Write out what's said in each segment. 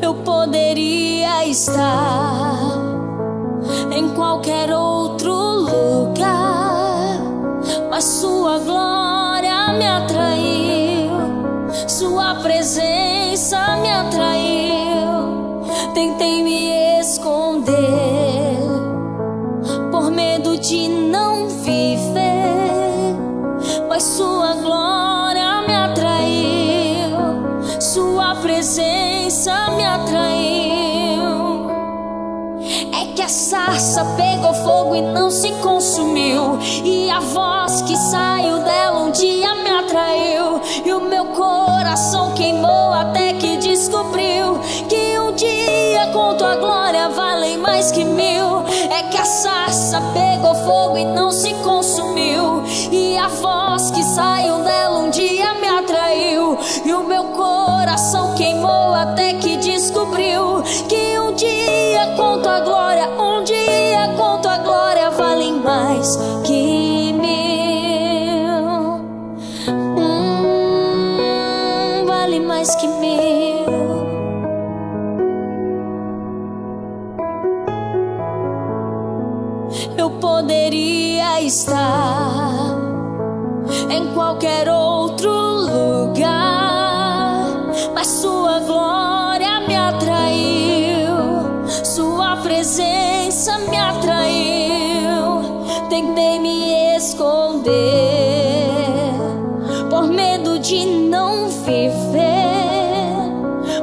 eu poderia estar em qualquer outro lugar, mas sua glória me atraiu, sua presença me atraiu. Tentei me esconder por medo de não viver, mas sua glória me atraiu, sua presença me atraiu. É que a sarça pegou fogo e não se consumiu, e a voz que saiu dela um dia me atraiu, e o meu coração queimou até que descobriu que um dia com tua glória valem mais que mil. É que a sarça pegou fogo e não se consumiu, e a voz que saiu dela um dia me atraiu, e o meu coração queimou até que descobriu que um dia com tua glória, um dia com tua glória valem mais que mil. Vale mais que mil. Eu poderia estar em qualquer outro lugar, mas sua glória me atraiu, sua presença me atraiu. Tentei me esconder por medo de não viver,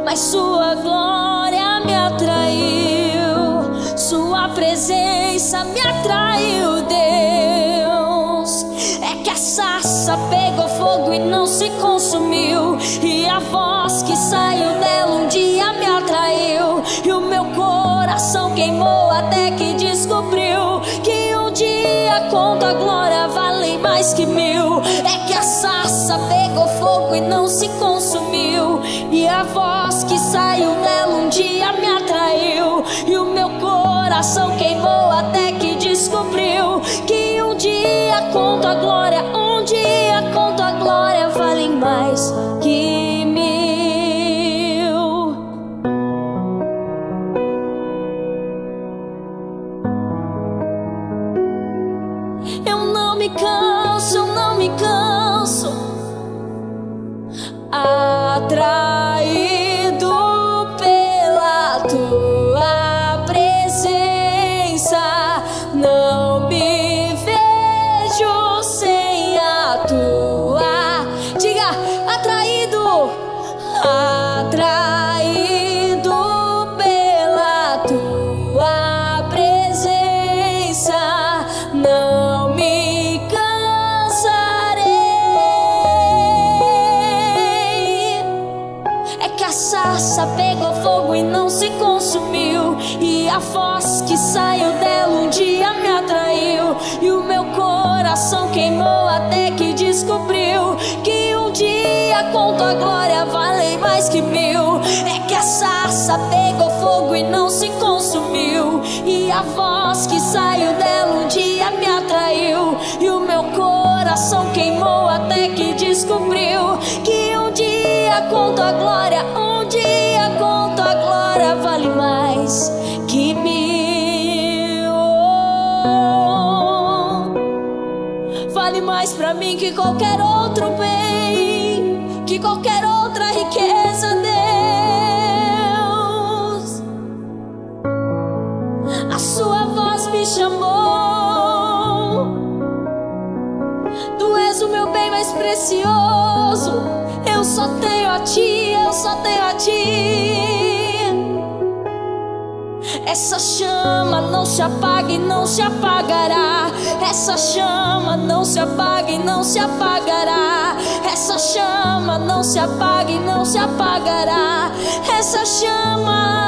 mas sua glória me atraiu, sua presença me atraiu, Deus. É que a sarça pegou fogo e não se consumiu, e a voz que saiu dela um dia me atraiu, e o meu coração queimou até que descobriu que um dia com tua glória valem mais que mil. É que a sarça pegou fogo e não se consumiu, e a voz que saiu dela um dia me atraiu, e o meu coração queimou até que descobriu que um dia com tua glória, um dia com tua glória valem mais que mil. Eu não me canso atraído pela tua consumiu, e a voz que saiu dela um dia me atraiu, e o meu coração queimou até que descobriu que um dia com tua glória valem mais que mil. É que a sarça pegou fogo e não se consumiu, e a voz que saiu dela um dia me atraiu, e o meu coração queimou até que descobriu que um dia com tua glória, um dia com tua glória vale mais que mil. Vale mais pra mim que qualquer outro bem, que qualquer outra riqueza, Deus. A sua voz me chamou, tu és o meu bem mais precioso. Eu só tenho a ti, eu só tenho a ti. Essa chama não se apaga e não se apagará. Essa chama não se apaga e não se apagará. Essa chama não se apaga e não se apagará. Essa chama